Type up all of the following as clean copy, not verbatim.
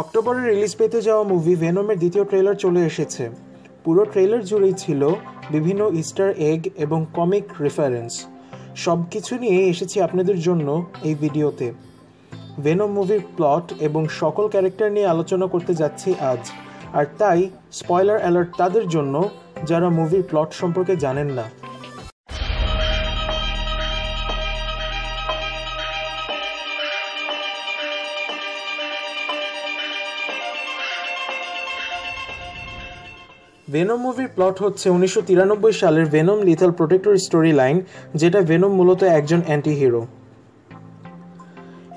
অক্টোবরে রিলিজ পেতে যাওয়া মুভি ভেনমের দ্বিতীয় ট্রেলার চলে এসেছে। পুরো ট্রেলার জুড়েই ছিল বিভিন্ন ইস্টার এগ এবং কমিক রেফারেন্স। সব কিছু নিয়ে এসেছি আপনাদের জন্য এই ভিডিওতে। ভেনম মুভির প্লট এবং সকল ক্যারেক্টার নিয়ে আলোচনা করতে যাচ্ছি আজ, আর তাই স্পয়লার অ্যালার্ট তাদের জন্য যারা মুভির প্লট সম্পর্কে জানেন না। ভেনম মুভির প্লট হচ্ছে 1993 সালের Venom lethal protector story line, যেটা ভেনম মূলত একজন অ্যান্টি হিরো।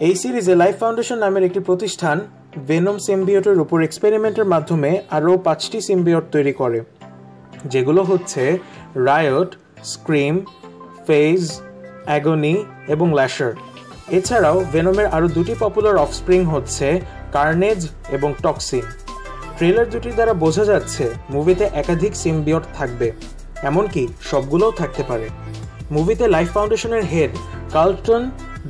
এই সিরিজে লাইফ ফাউন্ডেশন নামের একটি প্রতিষ্ঠান ভেনম সিম্বিওটের উপর এক্সপেরিমেন্টের মাধ্যমে আরও 5টি সিম্বিওট তৈরি করে, যেগুলো হচ্ছে রায়ট, স্ক্রিম, ফেজ, অ্যাগনি এবং ল্যাশার। এছাড়াও ভেনমের আরও 2টি পপুলার অফস্প্রিং হচ্ছে কার্নেজ এবং টক্সিন। ট্রেলার দুটির দ্বারা বোঝা যাচ্ছে মুভিতে একাধিক সিম্বিওট থাকবে, এমনকি সবগুলোও থাকতে পারে। মুভিতে লাইফ ফাউন্ডেশনের হেড কার্লটন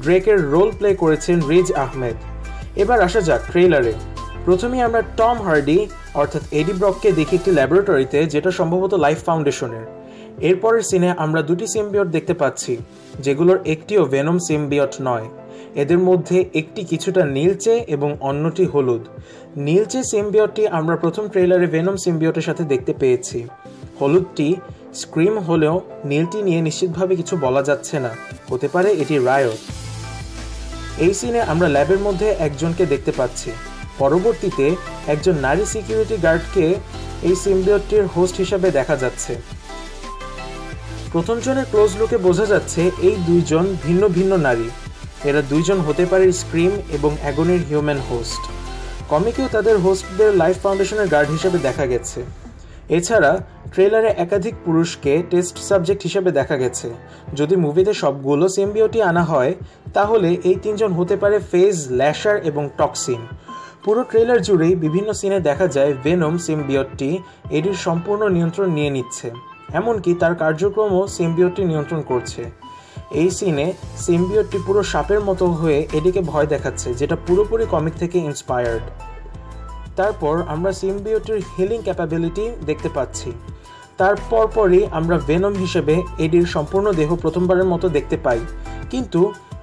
ড্রেকের রোল প্লে করেছেন রিজ আহমেদ। এবার আসা যাক ট্রেলারে। প্রথমে আমরা টম হার্ডি অর্থাৎ এডি ব্রককে দেখি একটি ল্যাবরেটরিতে, যেটা সম্ভবত লাইফ ফাউন্ডেশনের। এরপরের সিনে আমরা 2টি সিম্বিওট দেখতে পাচ্ছি, যেগুলোর একটিও ভেনম সিম্বিওট নয়। এদের মধ্যে একটি কিছুটা নীলচে এবং অন্যটি হলুদ। নীলচে সিম্বিওটটি আমরা প্রথম ট্রেলারে ভেনম সিম্বিওটের সাথে দেখতে পেয়েছি। হলুদটি স্ক্রিম হলেও নীলটি নিয়ে নিশ্চিতভাবে কিছু বলা যাচ্ছে না, হতে পারে এটি রায়ট। এই সিনে আমরা ল্যাবের মধ্যে একজনকে দেখতে পাচ্ছি। পরবর্তীতে একজন নারী সিকিউরিটি গার্ডকে এই সিম্বিওটটির হোস্ট হিসাবে দেখা যাচ্ছে। প্রথমজনের ক্লোজ লুকে বোঝা যাচ্ছে এই দুইজন ভিন্ন ভিন্ন নারী। এরা দুইজন হতে পারে স্ক্রিম এবং অ্যাগনির হিউম্যান হোস্ট। কমিকেও তাদের হোস্টদের লাইফ ফাউন্ডেশনের গার্ড হিসেবে দেখা গেছে। এছাড়া ট্রেলারে একাধিক পুরুষকে টেস্ট সাবজেক্ট হিসেবে দেখা গেছে। যদি মুভিতে সবগুলো সিম্বিওটি আনা হয়, তাহলে এই 3জন হতে পারে ফেজ, ল্যাশার এবং টক্সিন। পুরো ট্রেলার জুড়েই বিভিন্ন সিনে দেখা যায় ভেনম সিম্বিওটটি এটির সম্পূর্ণ নিয়ন্ত্রণ নিয়ে নিচ্ছে, এমনকি তার কার্যক্রমও সিম্বিওটটি নিয়ন্ত্রণ করছে। এই সিনে সিম্বিওটটি পুরো সাপের মতো হয়ে এটিকে ভয় দেখাচ্ছে, যেটা পুরোপুরি কমিক থেকে ইন্সপায়ার্ড। তারপর আমরা সিম্বিওটটির হিলিং ক্যাপাবিলিটি দেখতে পাচ্ছি। তারপরই আমরা ভেনম হিসেবে এডির সম্পূর্ণ দেহ প্রথমবারের মতো দেখতে পাই, কিন্তু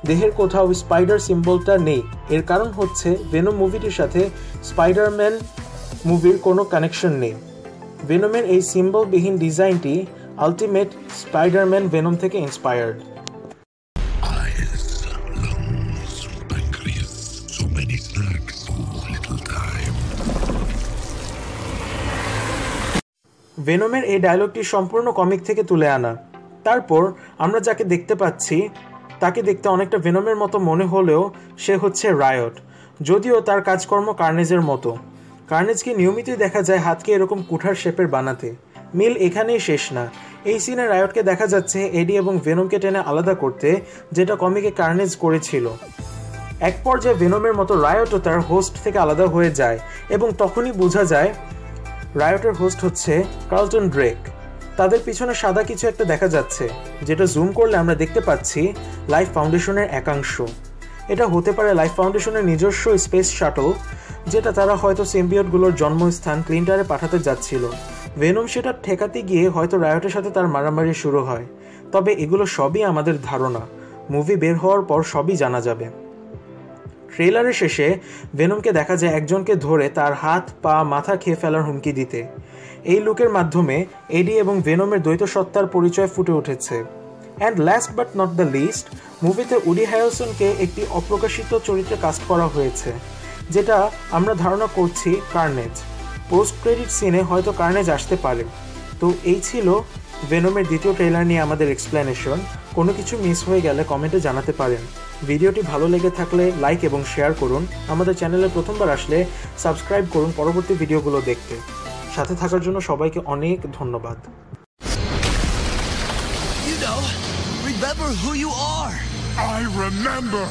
দেহের কোথাও স্পাইডার সিম্বলটা নেই। এর কারণ হচ্ছে ভেনম মুভিটির সাথে স্পাইডারম্যান মুভির কোনো কানেকশন নেই। ভেনমের এই সিম্বলবিহীন ডিজাইনটি আলটিমেট স্পাইডারম্যান ভেনম থেকে ইন্সপায়ার্ড। ভেনমের এই ডায়লগটি সম্পূর্ণ কমিক থেকে তুলে আনা। তারপর আমরা যাকে দেখতে পাচ্ছি তাকে দেখতে অনেকটা ভেনমের মতো মনে হলেও সে হচ্ছে রায়ট, যদিও তার কাজকর্ম কার্নেজের মতো। কার্নেজকে নিয়মিতই দেখা যায় হাতকে এরকম কুঠার শেপের বানাতে। মিল এখানেই শেষ না। এই সিনে রায়টকে দেখা যাচ্ছে এডি এবং ভেনমকে টেনে আলাদা করতে, যেটা কমিকে কার্নেজ করেছিল। এক পর্যায়ে ভেনমের মতো রায়টও তার হোস্ট থেকে আলাদা হয়ে যায়, এবং তখনই বোঝা যায় রায়টের হোস্ট হচ্ছে কার্লটন ড্রেক। তাদের পিছনে সাদা কিছু একটা দেখা যাচ্ছে, যেটা জুম করলে আমরা দেখতে পাচ্ছি লাইফ ফাউন্ডেশনের একাংশ। এটা হতে পারে লাইফ ফাউন্ডেশনের নিজস্ব স্পেস শাটল, যেটা তারা হয়তো সিম্বিওটগুলোর জন্মস্থান ক্লিন্টারে পাঠাতে যাচ্ছিল। ভেনম সেটা ঠেকাতে গিয়ে হয়তো রায়টের সাথে তার মারামারি শুরু হয়। তবে এগুলো সবই আমাদের ধারণা, মুভি বের হওয়ার পর সবই জানা যাবে। ট্রেলারের শেষে ভেনমকে দেখা যায় একজনকে ধরে তার হাত, পা, মাথা খেয়ে ফেলার হুমকি দিতে। এই লুকের মাধ্যমে এডি এবং ভেনমের দ্বৈত সত্তার পরিচয় ফুটে উঠেছে। And last but not the list, মুভিতে উডি হ্যারিসনকে একটি অপ্রকাশিত চরিত্রে কাস্ট করা হয়েছে, যেটা আমরা ধারণা করছি কার্নেজ। পোস্ট ক্রেডিট সিনে হয়তো কার্নেজ আসতে পারে। তো এই ছিল ভেনমের দ্বিতীয় ট্রেলার নিয়ে আমাদের এক্সপ্লেনেশন। কোনো কিছু মিস হয়ে গেলে কমেন্টে জানাতে পারেন। ভিডিওটি ভালো লেগে থাকলে লাইক এবং শেয়ার করুন। আমাদের চ্যানেলে প্রথমবার আসলে সাবস্ক্রাইব করুন পরবর্তী ভিডিওগুলো দেখতে। সাথে থাকার জন্য সবাইকে অনেক ধন্যবাদ। You know, remember who you are. I remember.